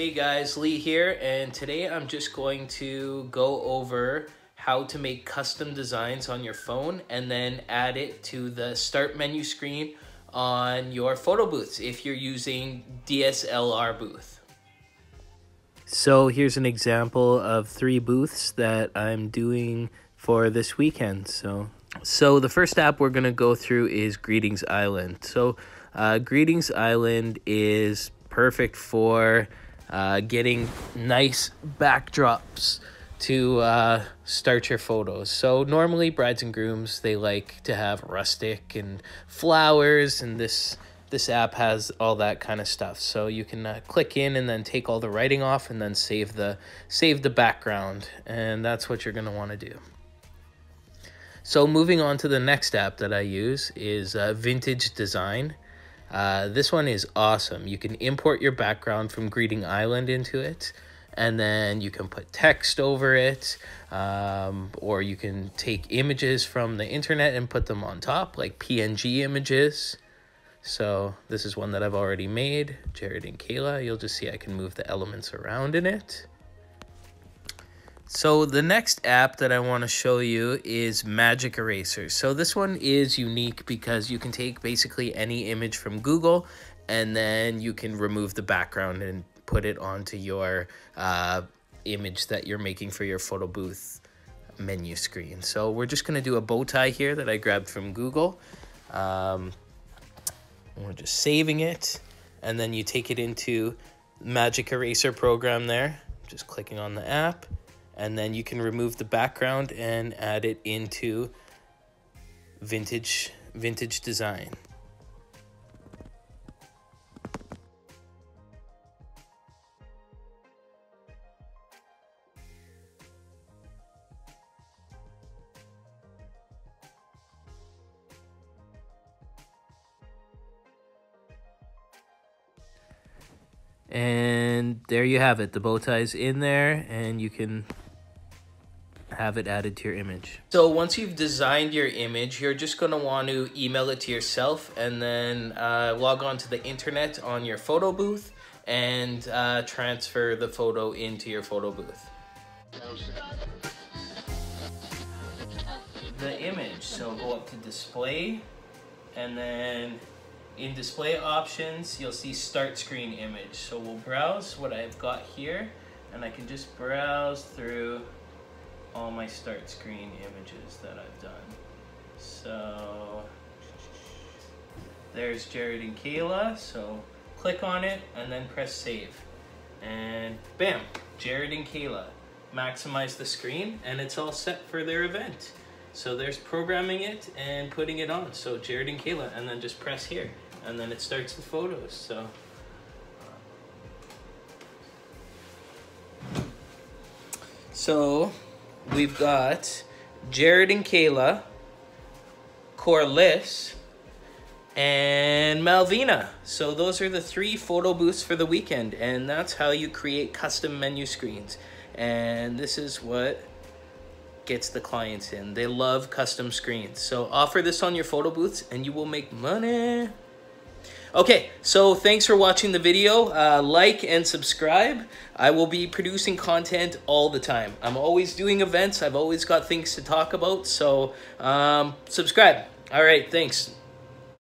Hey guys, Lee here, and today I'm just going to go over how to make custom designs on your phone and then add it to the start menu screen on your photo booths if you're using DSLR Booth. So here's an example of three booths that I'm doing for this weekend. So the first app we're going to go through is Greetings Island. So Greetings Island is perfect for getting nice backdrops to start your photos. So normally brides and grooms, they like to have rustic and flowers, and this app has all that kind of stuff. So you can click in and then take all the writing off and then save the background, and that's what you're gonna wanna do. So moving on to the next app that I use is Vintage Design. This one is awesome. You can import your background from Greeting Island into it, and then you can put text over it, or you can take images from the internet and put them on top, like PNG images. So this is one that I've already made, Jared and Kayla. You'll just see I can move the elements around in it. So the next app that I want to show you is Magic Eraser. So this one is unique because you can take basically any image from Google, and then you can remove the background and put it onto your image that you're making for your photo booth menu screen. So we're just going to do a bow tie here that I grabbed from Google. We're just saving it, and then you take it into Magic Eraser program there, just clicking on the app. And then you can remove the background and add it into Vintage Design. And there you have it. The bow tie's in there, and you can have it added to your image. So once you've designed your image, you're just going to want to email it to yourself, and then log on to the internet on your photo booth and transfer the photo into your photo booth. The image, so go up to display, and then in display options you'll see start screen image. So we'll browse what I've got here, and I can just browse through all my start screen images that I've done. So there's Jared and Kayla, so click on it and then press save, and bam, Jared and Kayla. Maximize the screen and it's all set for their event. So there's programming it and putting it on. So Jared and Kayla, and then just press here, and then it starts the photos. So we've got Jared and Kayla, Corliss, and Malvina. So those are the three photo booths for the weekend, and that's how you create custom menu screens. And this is what gets the clients in. They love custom screens. So offer this on your photo booths and you will make money. Okay, so thanks for watching the video. Like and subscribe. I will be producing content all the time. I'm always doing events. I've always got things to talk about. So subscribe. All right, thanks.